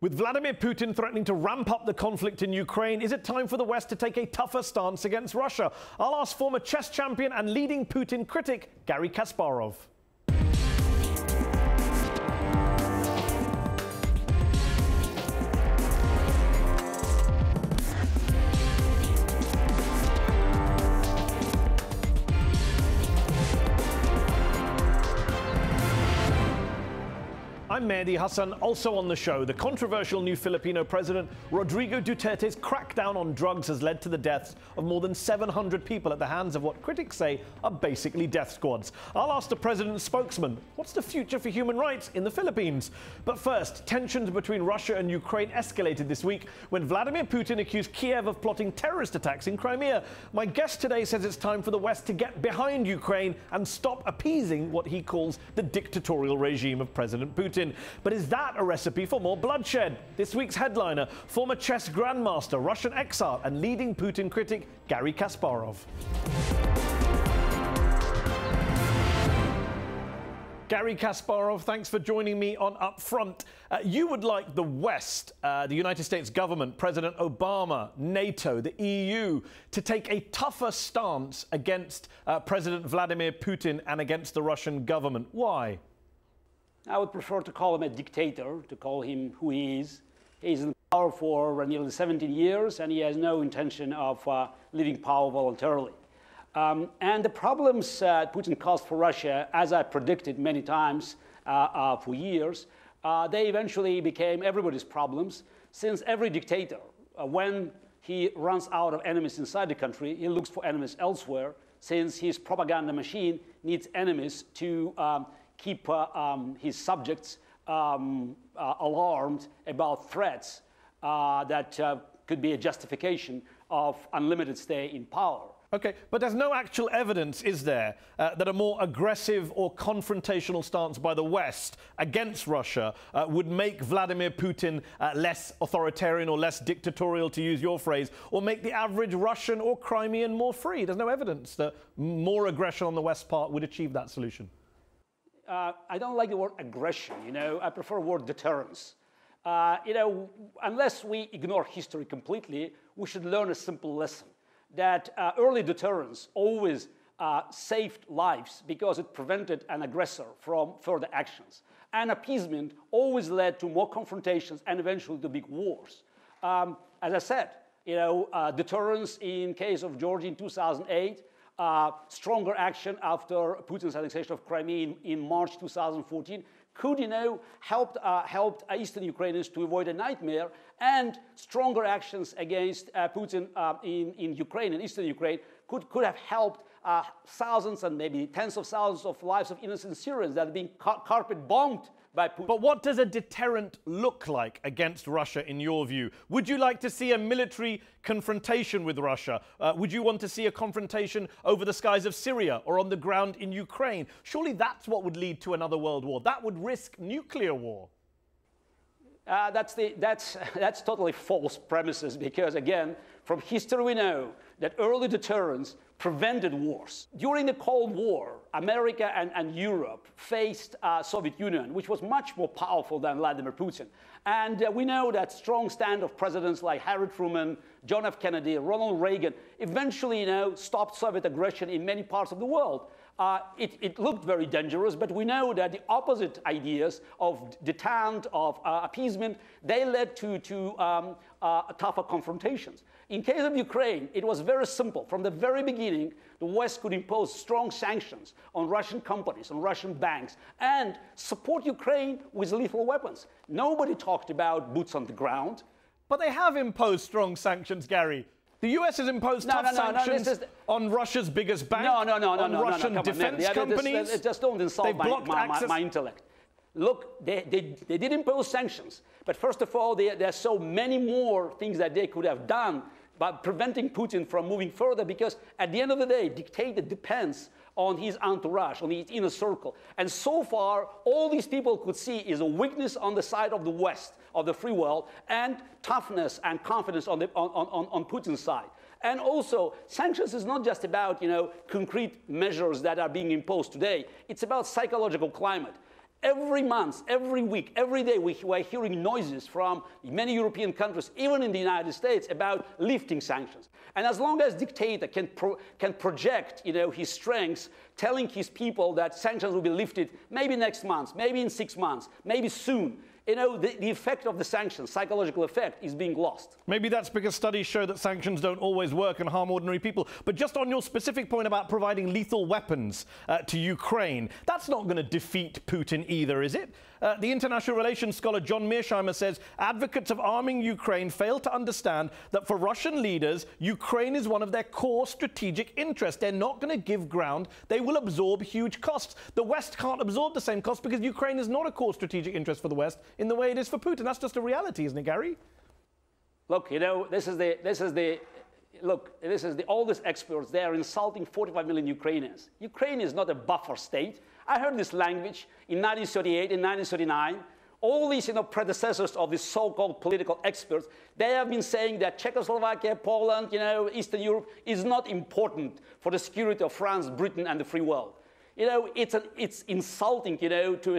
With Vladimir Putin threatening to ramp up the conflict in Ukraine, is it time for the West to take a tougher stance against Russia? I'll ask former chess champion and leading Putin critic, Garry Kasparov. I'm Mehdi Hasan. Also on the show, the controversial new Filipino president Rodrigo Duterte's crackdown on drugs has led to the deaths of more than 700 people at the hands of what critics say are basically death squads. I'll ask the president's spokesman, what's the future for human rights in the Philippines? But first, tensions between Russia and Ukraine escalated this week when Vladimir Putin accused Kiev of plotting terrorist attacks in Crimea. My guest today says it's time for the West to get behind Ukraine and stop appeasing what he calls the dictatorial regime of President Putin. But is that a recipe for more bloodshed? This week's headliner, former chess grandmaster, Russian exile and leading Putin critic Garry Kasparov. Garry Kasparov, thanks for joining me on UpFront. You would like the West, the United States government, President Obama, NATO, the EU, to take a tougher stance against President Vladimir Putin and against the Russian government. Why? I would prefer to call him a dictator, to call him who he is. He's in power for nearly 17 years, and he has no intention of leaving power voluntarily. And the problems Putin caused for Russia, as I predicted many times for years, they eventually became everybody's problems, since every dictator, when he runs out of enemies inside the country, he looks for enemies elsewhere, since his propaganda machine needs enemies to keep his subjects alarmed about threats that could be a justification of unlimited stay in power. Okay, but there's no actual evidence, is there, that a more aggressive or confrontational stance by the West against Russia would make Vladimir Putin less authoritarian or less dictatorial, to use your phrase, or make the average Russian or Crimean more free? There's no evidence that more aggression on the West's part would achieve that solution. I don't like the word aggression, you know. I prefer the word deterrence. You know, unless we ignore history completely, we should learn a simple lesson that early deterrence always saved lives because it prevented an aggressor from further actions. And appeasement always led to more confrontations and eventually to big wars. As I said, you know, deterrence in case of Georgia in 2008. Stronger action after Putin's annexation of Crimea in March 2014 could, you know, helped Eastern Ukrainians to avoid a nightmare, and stronger actions against Putin in Ukraine and Eastern Ukraine could have helped thousands and maybe tens of thousands of lives of innocent Syrians that are being carpet bombed by Putin. But what does a deterrent look like against Russia, in your view? Would you like to see a military confrontation with Russia? Would you want to see a confrontation over the skies of Syria or on the ground in Ukraine? Surely that's what would lead to another world war. That would risk nuclear war. That's totally false premises, because again, from history we know that early deterrence prevented wars. During the Cold War, America and Europe faced Soviet Union, which was much more powerful than Vladimir Putin. And we know that strong stand of presidents like Harry Truman, John F. Kennedy, Ronald Reagan eventually, you know, stopped Soviet aggression in many parts of the world. It looked very dangerous, but we know that the opposite ideas of detente, of appeasement, they led to tougher confrontations. In case of Ukraine, it was very simple. From the very beginning, the West could impose strong sanctions on Russian companies, on Russian banks, and support Ukraine with lethal weapons. Nobody talked about boots on the ground. But they have imposed strong sanctions, Garry. The US has imposed tough sanctions on Russia's biggest bank, on Russian defense companies. Just don't insult my intellect. Look, they did impose sanctions, but first of all, there are so many more things that they could have done by preventing Putin from moving further, because at the end of the day, dictator depends on his entourage, on his inner circle. And so far, all these people could see is a weakness on the side of the West, of the free world, and toughness and confidence on Putin's side. And also, sanctions is not just about, you know, concrete measures that are being imposed today. It's about psychological climate. Every month, every week, every day, we were hearing noises from many European countries, even in the United States, about lifting sanctions. And as long as dictator can project, you know, his strengths, telling his people that sanctions will be lifted maybe next month, maybe in 6 months, maybe soon, you know, the effect of the sanctions, psychological effect, is being lost. Maybe that's because studies show that sanctions don't always work and harm ordinary people. But just on your specific point about providing lethal weapons to Ukraine, that's not going to defeat Putin either, is it? The international relations scholar John Mearsheimer says advocates of arming Ukraine fail to understand that for Russian leaders, Ukraine is one of their core strategic interests. They're not going to give ground. They will absorb huge costs. The West can't absorb the same costs because Ukraine is not a core strategic interest for the West in the way it is for Putin. That's just a reality, isn't it, Gary? Look, you know, all these experts, they are insulting 45 million Ukrainians. Ukraine is not a buffer state. I heard this language in 1938, in 1939. All these, you know, predecessors of the so-called political experts, they have been saying that Czechoslovakia, Poland, you know, Eastern Europe is not important for the security of France, Britain, and the free world. You know, it's insulting, you know, to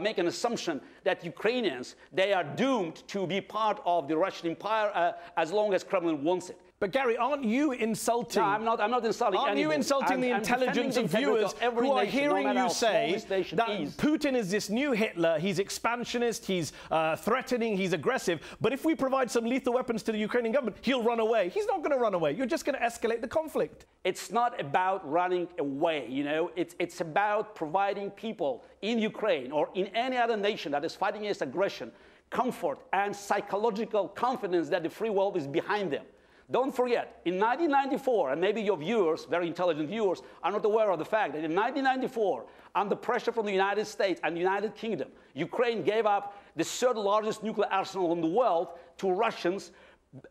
make an assumption that Ukrainians, they are doomed to be part of the Russian Empire as long as Kremlin wants it. But Gary, aren't you insulting? No, I'm not insulting. Aren't you insulting the intelligence of viewers who are hearing you say that Putin is this new Hitler? He's expansionist. He's threatening. He's aggressive. But if we provide some lethal weapons to the Ukrainian government, he'll run away. He's not going to run away. You're just going to escalate the conflict. It's not about running away. You know, it's about providing people in Ukraine or in any other nation that is fighting against aggression, comfort and psychological confidence that the free world is behind them. Don't forget, in 1994, and maybe your viewers, very intelligent viewers, are not aware of the fact that in 1994, under pressure from the United States and the United Kingdom, Ukraine gave up the third largest nuclear arsenal in the world to Russians,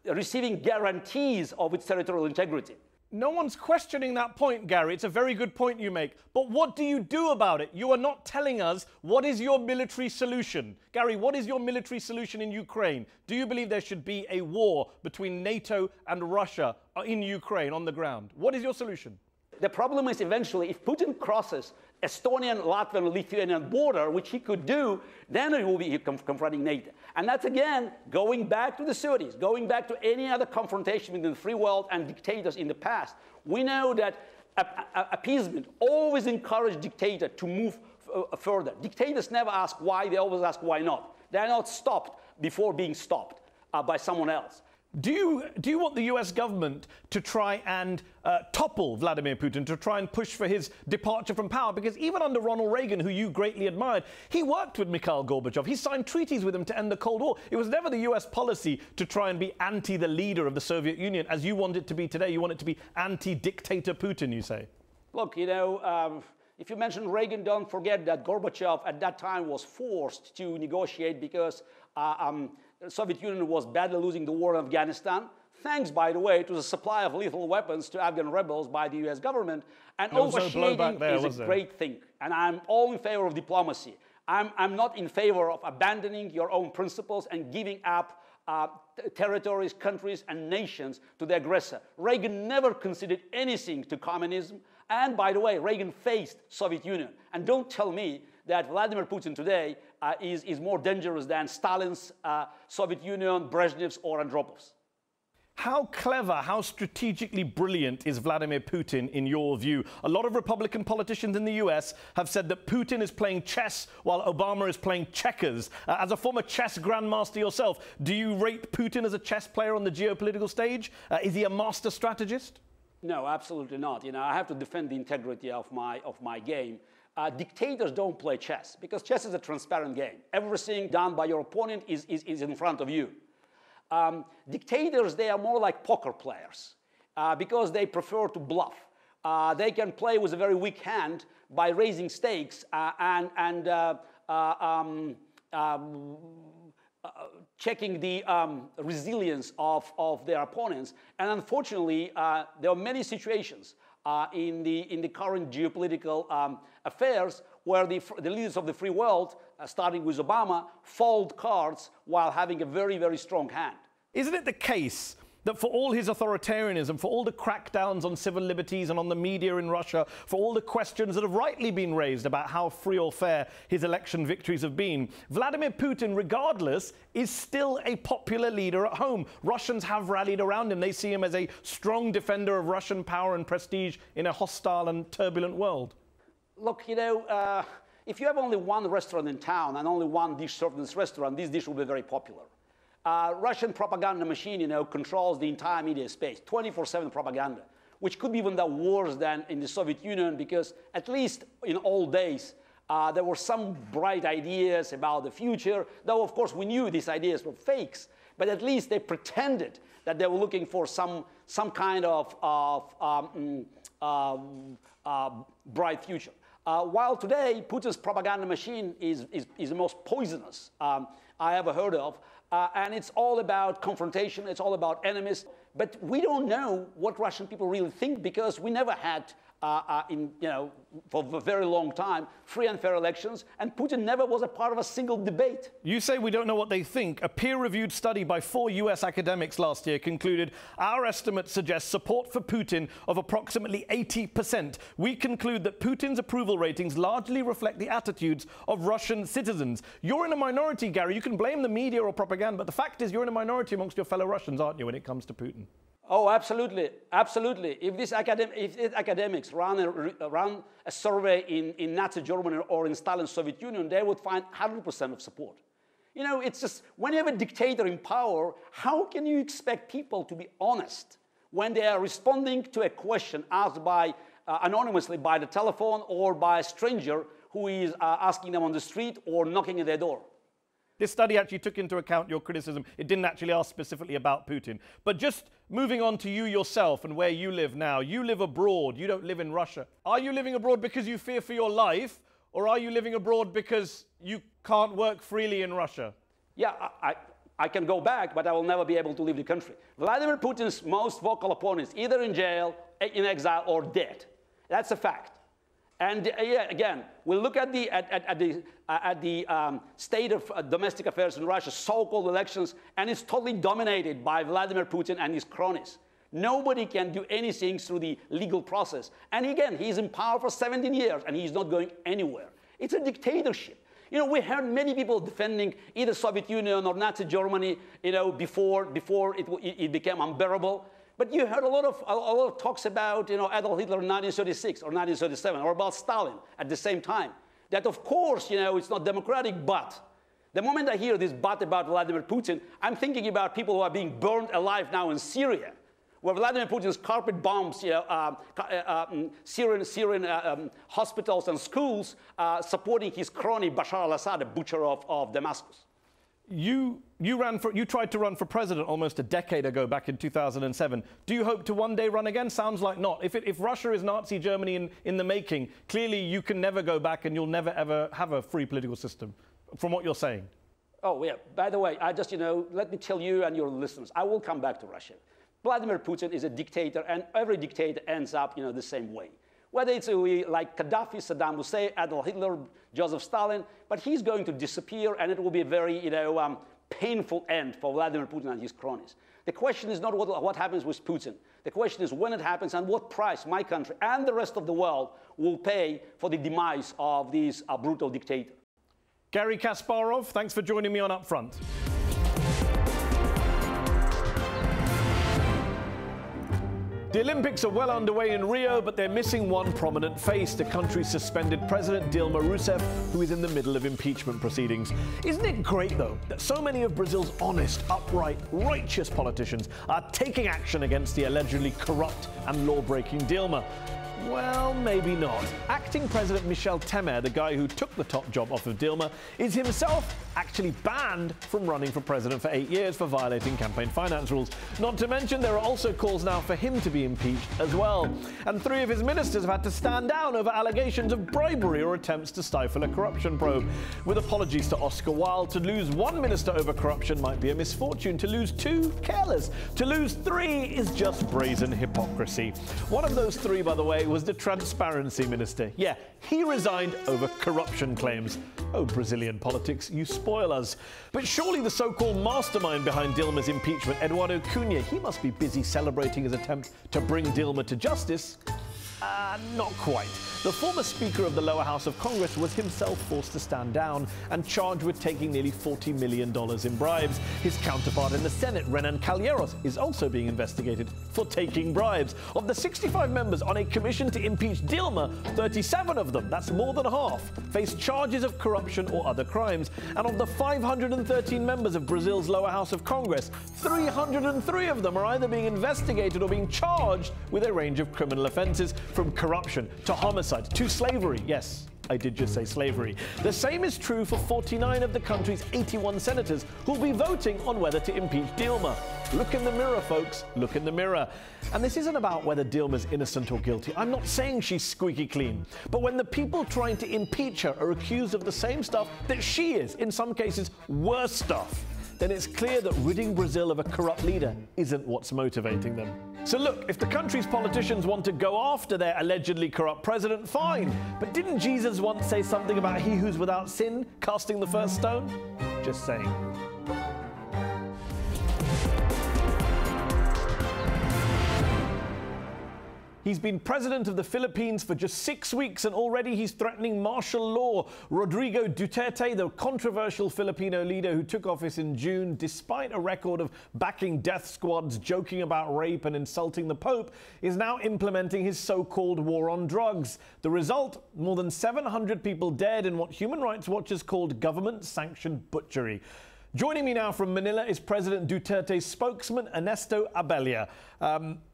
receiving guarantees of its territorial integrity. No one's questioning that point, Gary. It's a very good point you make. But what do you do about it? You are not telling us what is your military solution. Gary, what is your military solution in Ukraine? Do you believe there should be a war between NATO and Russia in Ukraine on the ground? What is your solution? The problem is eventually if Putin crosses Estonian, Latvian, Lithuanian border, which he could do, then he will be confronting NATO. And that's, again, going back to the 30s, going back to any other confrontation between the free world and dictators in the past. We know that appeasement always encouraged dictators to move further. Dictators never ask why, they always ask why not. They are not stopped before being stopped by someone else. Do you want the US government to try and topple Vladimir Putin, to try and push for his departure from power? Because even under Ronald Reagan, who you greatly admired, he worked with Mikhail Gorbachev. He signed treaties with him to end the Cold War. It was never the US policy to try and be anti the leader of the Soviet Union, as you want it to be today. You want it to be anti-dictator Putin, you say. Look, you know, if you mention Reagan, don't forget that Gorbachev at that time was forced to negotiate because the Soviet Union was badly losing the war in Afghanistan, thanks, by the way, to the supply of lethal weapons to Afghan rebels by the US government. And overshading is a great thing. And I'm all in favor of diplomacy. I'm not in favor of abandoning your own principles and giving up territories, countries, and nations to the aggressor. Reagan never considered anything to communism. And by the way, Reagan faced Soviet Union. And don't tell me that Vladimir Putin today is more dangerous than Stalin's Soviet Union, Brezhnev's, or Andropov's. How clever, how strategically brilliant is Vladimir Putin in your view? A lot of Republican politicians in the US have said that Putin is playing chess while Obama is playing checkers. As a former chess grandmaster yourself, do you rate Putin as a chess player on the geopolitical stage? Is he a master strategist? No, absolutely not. You know, I have to defend the integrity of my game. Dictators don't play chess because chess is a transparent game. Everything done by your opponent is in front of you. Dictators, they are more like poker players because they prefer to bluff. They can play with a very weak hand by raising stakes checking the resilience of their opponents. And unfortunately, there are many situations in the current geopolitical affairs where the leaders of the free world, starting with Obama, fold cards while having a very, very strong hand. Isn't it the case that for all his authoritarianism, for all the crackdowns on civil liberties and on the media in Russia, for all the questions that have rightly been raised about how free or fair his election victories have been, Vladimir Putin, regardless, is still a popular leader at home. Russians have rallied around him. They see him as a strong defender of Russian power and prestige in a hostile and turbulent world. Look, you know, if you have only one restaurant in town and only one dish served in this restaurant, this dish will be very popular. Russian propaganda machine, you know, controls the entire media space, 24/7 propaganda, which could be even worse than in the Soviet Union, because at least in old days, there were some bright ideas about the future, though, of course, we knew these ideas were fakes. But at least they pretended that they were looking for some kind of bright future. While today, Putin's propaganda machine is the most poisonous I ever heard of. And it's all about confrontation. It's all about enemies. But we don't know what Russian people really think, because we never had, for a very long time, free and fair elections, and Putin never was a part of a single debate. You say we don't know what they think. A peer-reviewed study by 4 US academics last year concluded, our estimate suggests support for Putin of approximately 80%. We conclude that Putin's approval ratings largely reflect the attitudes of Russian citizens. You're in a minority, Gary. You can blame the media or propaganda, but the fact is you're in a minority amongst your fellow Russians, aren't you, when it comes to Putin? Oh, absolutely, absolutely. If these academics ran a survey in Nazi Germany or in Stalin's Soviet Union, they would find 100% of support. You know, it's just, when you have a dictator in power, how can you expect people to be honest when they are responding to a question asked by, anonymously by the telephone or by a stranger who is asking them on the street or knocking at their door? This study actually took into account your criticism. It didn't actually ask specifically about Putin. But just moving on to you yourself and where you live now. You live abroad. You don't live in Russia. Are you living abroad because you fear for your life, or are you living abroad because you can't work freely in Russia? Yeah, I can go back, but I will never be able to leave the country. Vladimir Putin's most vocal opponents, either in jail, in exile, or dead. That's a fact. And again, we look at the state of domestic affairs in Russia, so-called elections, and it's totally dominated by Vladimir Putin and his cronies. Nobody can do anything through the legal process. And again, he's in power for 17 years, and he's not going anywhere. It's a dictatorship. You know, we heard many people defending either Soviet Union or Nazi Germany, you know, before it became unbearable. But you heard a lot of talks about, you know, Adolf Hitler in 1936 or 1937, or about Stalin at the same time. That, of course, you know, it's not democratic, but the moment I hear this but about Vladimir Putin, I'm thinking about people who are being burned alive now in Syria, where Vladimir Putin's carpet bombs, you know, Syrian hospitals and schools, supporting his crony Bashar al-Assad, a butcher of Damascus. You tried to run for president almost a decade ago, back in 2007. Do you hope to one day run again? Sounds like not. If Russia is Nazi Germany in the making, clearly you can never go back and you'll never, ever have a free political system, from what you're saying. Oh, yeah. By the way, I just, you know, let me tell you and your listeners, I will come back to Russia. Vladimir Putin is a dictator, and every dictator ends up, you know, the same way. Whether it's like Gaddafi, Saddam Hussein, Adolf Hitler, Joseph Stalin, but he's going to disappear, and it will be a very, you know, painful end for Vladimir Putin and his cronies. The question is not what happens with Putin. The question is when it happens and what price my country and the rest of the world will pay for the demise of this brutal dictator. Garry Kasparov, thanks for joining me on UpFront. The Olympics are well underway in Rio, but they're missing one prominent face, the country's suspended president, Dilma Rousseff, who is in the middle of impeachment proceedings. Isn't it great, though, that so many of Brazil's honest, upright, righteous politicians are taking action against the allegedly corrupt and law-breaking Dilma? Well, maybe not. Acting President Michel Temer, the guy who took the top job off of Dilma, is himself actually banned from running for president for 8 years for violating campaign finance rules. Not to mention, there are also calls now for him to be impeached as well. And 3 of his ministers have had to stand down over allegations of bribery or attempts to stifle a corruption probe. With apologies to Oscar Wilde, to lose 1 minister over corruption might be a misfortune. To lose 2, careless. To lose 3 is just brazen hypocrisy. One of those 3, by the way, was the transparency minister. Yeah, he resigned over corruption claims. Oh, Brazilian politics, you spoil spoil us. But surely the so-called mastermind behind Dilma's impeachment, Eduardo Cunha, he must be busy celebrating his attempt to bring Dilma to justice. Not quite. The former Speaker of the lower house of Congress was himself forced to stand down and charged with taking nearly $40 million in bribes. His counterpart in the Senate, Renan Calheiros, is also being investigated for taking bribes. Of the 65 members on a commission to impeach Dilma, 37 of them, that's more than half, face charges of corruption or other crimes. And of the 513 members of Brazil's lower house of Congress, 303 of them are either being investigated or being charged with a range of criminal offenses, from corruption to homicide to slavery. Yes, I did just say slavery. The same is true for 49 of the country's 81 senators who'll be voting on whether to impeach Dilma. Look in the mirror, folks. Look in the mirror. And this isn't about whether Dilma's innocent or guilty. I'm not saying she's squeaky clean. But when the people trying to impeach her are accused of the same stuff that she is, in some cases, worse stuff, then it's clear that ridding Brazil of a corrupt leader isn't what's motivating them. So look, if the country's politicians want to go after their allegedly corrupt president, fine. But didn't Jesus once say something about he who's without sin casting the first stone? Just saying. He's been president of the Philippines for just 6 weeks, and already he's threatening martial law. Rodrigo Duterte, the controversial Filipino leader who took office in June, despite a record of backing death squads, joking about rape and insulting the Pope, is now implementing his so-called war on drugs. The result? More than 700 people dead in what Human Rights Watch has called government-sanctioned butchery. Joining me now from Manila is President Duterte's spokesman, Ernesto Abella.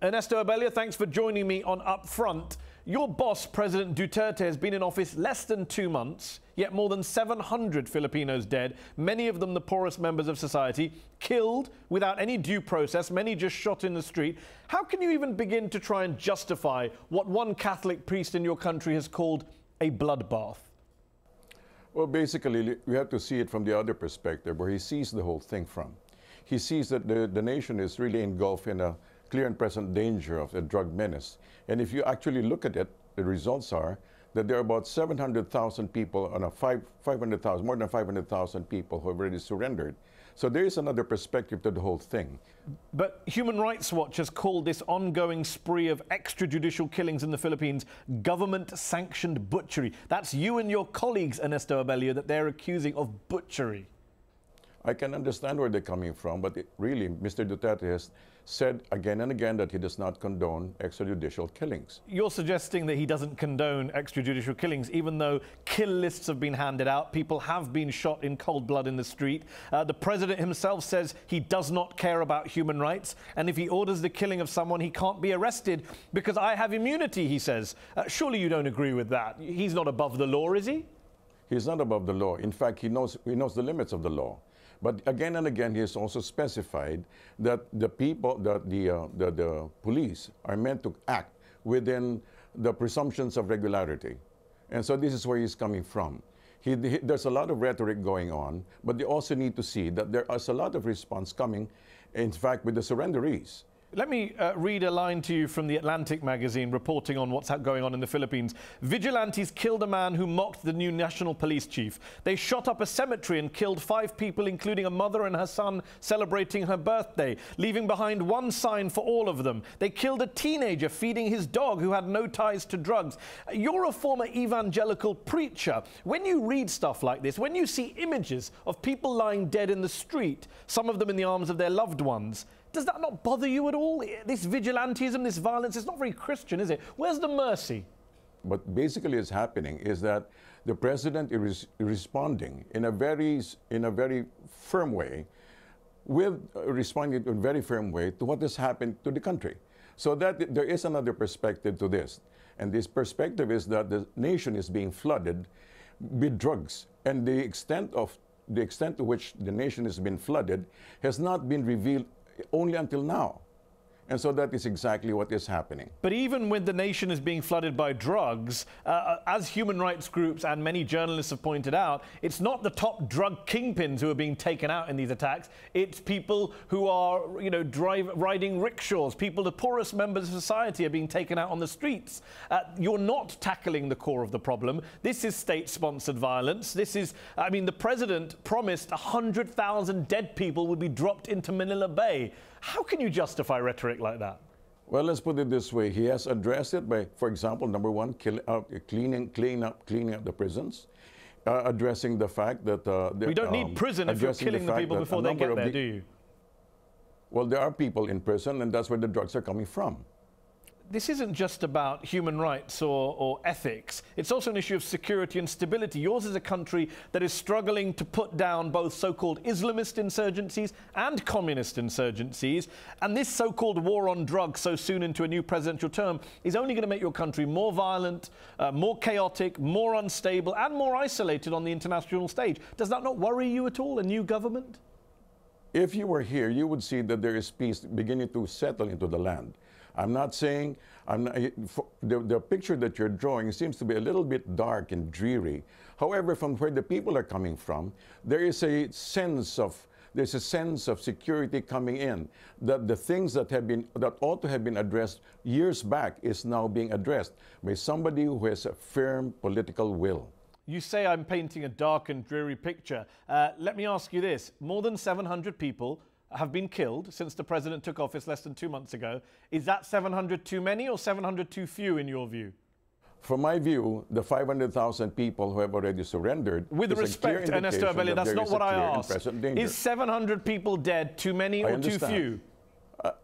Ernesto Abella, thanks for joining me on UpFront. Your boss, President Duterte, has been in office less than 2 months, yet more than 700 Filipinos dead, many of them the poorest members of society, killed without any due process, many just shot in the street. How can you even begin to try and justify what one Catholic priest in your country has called a bloodbath? Well, basically, we have to see it from the other perspective, where he sees the whole thing from. He sees that the nation is really engulfed in a clear and present danger of a drug menace. And if you actually look at it, the results are that there are about 700,000 people, on a 500,000, more than 500,000 people who have already surrendered. So there is another perspective to the whole thing. But Human Rights Watch has called this ongoing spree of extrajudicial killings in the Philippines government-sanctioned butchery. That's you and your colleagues, Ernesto Abella, that they're accusing of butchery. I can understand where they're coming from, but really, Mr. Duterte has said again and again that he does not condone extrajudicial killings. You're suggesting that he doesn't condone extrajudicial killings, even though kill lists have been handed out, people have been shot in cold blood in the street. The president himself says he does not care about human rights, and if he orders the killing of someone, he can't be arrested because I have immunity, he says. Surely you don't agree with that. He's not above the law, is he? He's not above the law. In fact, he knows the limits of the law. But again and again, he has also specified that the people, that the police are meant to act within the presumptions of regularity. And so this is where he's coming from. There's a lot of rhetoric going on, but they also need to see that there is a lot of response coming, in fact, with the surrenderees. Let me read a line to you from The Atlantic magazine reporting on what's going on in the Philippines. Vigilantes killed a man who mocked the new national police chief. They shot up a cemetery and killed 5 people, including a mother and her son celebrating her birthday, leaving behind one sign for all of them. They killed a teenager feeding his dog who had no ties to drugs. You're a former evangelical preacher. When you read stuff like this, when you see images of people lying dead in the street, some of them in the arms of their loved ones, does that not bother you at all? This vigilantism, this violence, it's not very Christian, is it? Where's the mercy? What basically is happening is that the president is responding in a very firm way, to what has happened to the country. So that there is another perspective to this. And this perspective is that the nation is being flooded with drugs, and the extent to which the nation has been flooded has not been revealed only until now. And so that is exactly what is happening. But even when the nation is being flooded by drugs, as human rights groups and many journalists have pointed out, it's not the top drug kingpins who are being taken out in these attacks. It's people who are, you know, riding rickshaws. People, the poorest members of society, are being taken out on the streets. You're not tackling the core of the problem. This is state-sponsored violence. This is, I mean, the president promised 100,000 dead people would be dropped into Manila Bay. How can you justify rhetoric like that? Well, let's put it this way. He has addressed it by, for example, number one, cleaning up the prisons, addressing the fact that... we don't need prison if you're killing the people before they get there, do you? Well, there are people in prison, and that's where the drugs are coming from. This isn't just about human rights or ethics. It's also an issue of security and stability. Yours is a country that is struggling to put down both so-called Islamist insurgencies and communist insurgencies. And this so-called war on drugs so soon into a new presidential term is only going to make your country more violent, more chaotic, more unstable, and more isolated on the international stage. Does that not worry you at all, a new government? If you were here, you would see that there is peace beginning to settle into the land. I'm not saying, the picture that you're drawing seems to be a little bit dark and dreary. However, from where the people are coming from, there's a sense of security coming in, that the things that ought to have been addressed years back is now being addressed by somebody who has a firm political will. You say I'm painting a dark and dreary picture. Let me ask you this. More than 700 people have been killed since the president took office less than 2 months ago. Is that 700 too many or 700 too few in your view? From my view, the 500,000 people who have already surrendered... With respect, Ernesto Abella, that's not what I asked. Is 700 people dead too many or too few?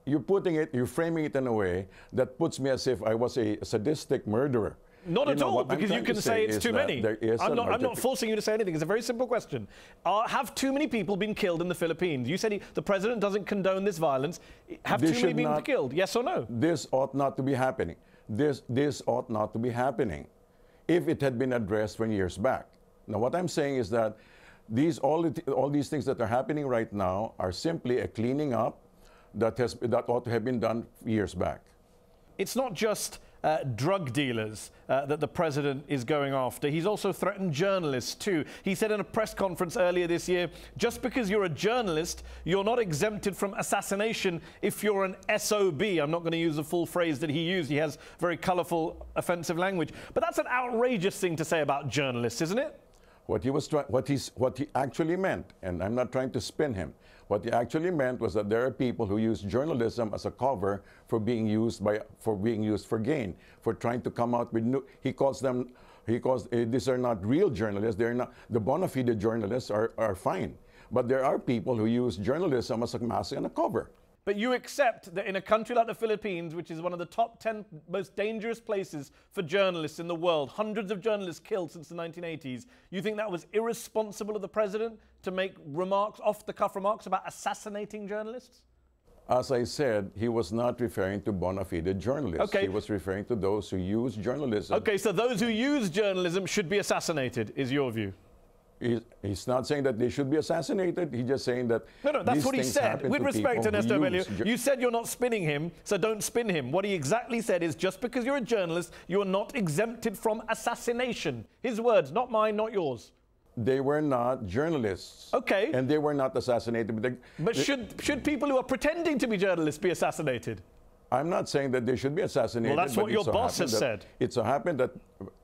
You're framing it in a way that puts me as if I was a sadistic murderer. Not at all, because you can say it's too many. I'm not forcing you to say anything. It's a very simple question. Have too many people been killed in the Philippines? You said the president doesn't condone this violence. Have too many people killed? Yes or no? This ought not to be happening. This ought not to be happening if it had been addressed 20 years back. Now, what I'm saying is that all these things that are happening right now are simply a cleaning up that ought to have been done years back. It's not just... drug dealers that the president is going after. He's also threatened journalists too. He said in a press conference earlier this year, just because you're a journalist, you're not exempted from assassination if you're an SOB. I'm not going to use the full phrase that he used. He has very colorful, offensive language. But that's an outrageous thing to say about journalists, isn't it? What he actually meant, and I'm not trying to spin him, what he actually meant was that there are people who use journalism as a cover for being used for gain, for trying to come out with new. He calls these are not real journalists. They're not the bona fide journalists are fine, but there are people who use journalism as a mask and a cover. But you accept that in a country like the Philippines, which is one of the top 10 most dangerous places for journalists in the world, hundreds of journalists killed since the 1980s, you think that was irresponsible of the president to make remarks, off-the-cuff remarks about assassinating journalists? As I said, he was not referring to bona fide journalists. Okay. He was referring to those who use journalism. Okay, so those who use journalism should be assassinated, is your view? He's not saying that they should be assassinated. He's just saying that. No, that's what he said. With respect to Ernesto Abella, you said you're not spinning him, so don't spin him. What he exactly said is just because you're a journalist, you're not exempted from assassination. His words, not mine, not yours. They were not journalists. Okay. And they were not assassinated. But should people who are pretending to be journalists be assassinated? I'm not saying that they should be assassinated. Well, that's what your boss has said. It so happened that,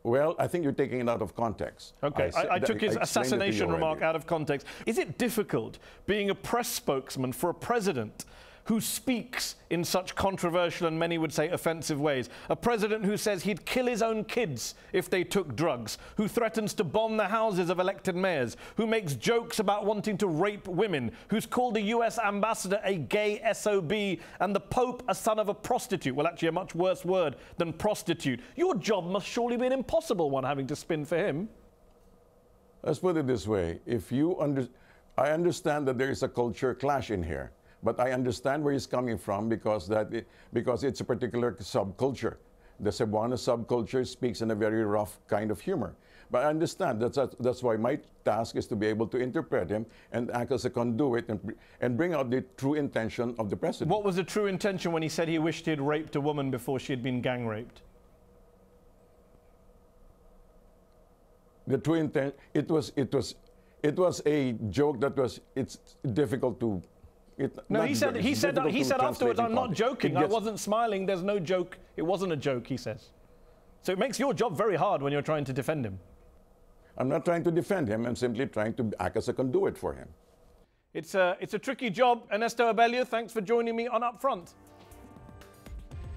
well, I think you're taking it out of context. Okay, I took his assassination remark out of context. Is it difficult being a press spokesman for a president who speaks in such controversial and many would say offensive ways? A president who says he'd kill his own kids if they took drugs, who threatens to bomb the houses of elected mayors, who makes jokes about wanting to rape women, who's called the US ambassador a gay SOB and the Pope a son of a prostitute. Well, actually a much worse word than prostitute. Your job must surely be an impossible one having to spin for him. Let's put it this way. I understand that there is a culture clash in here. But I understand where he's coming from because it's a particular subculture. The Cebuano subculture speaks in a very rough kind of humor. But I understand that's why my task is to be able to interpret him and act as a conduit and bring out the true intention of the president. What was the true intention when he said he wished he had raped a woman before she had been gang raped? The true intent, it was a joke that was, it's difficult to. No, he said afterwards, I'm not joking, I wasn't smiling, there's no joke, it wasn't a joke, he says. So it makes your job very hard when you're trying to defend him. I'm not trying to defend him, I'm simply trying to act as a conduit for him. It's a tricky job. Ernesto Abella, thanks for joining me on Upfront.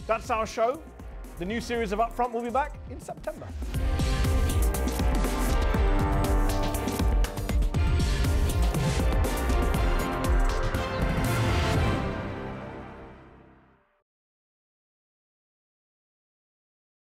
That's our show. The new series of Upfront will be back in September.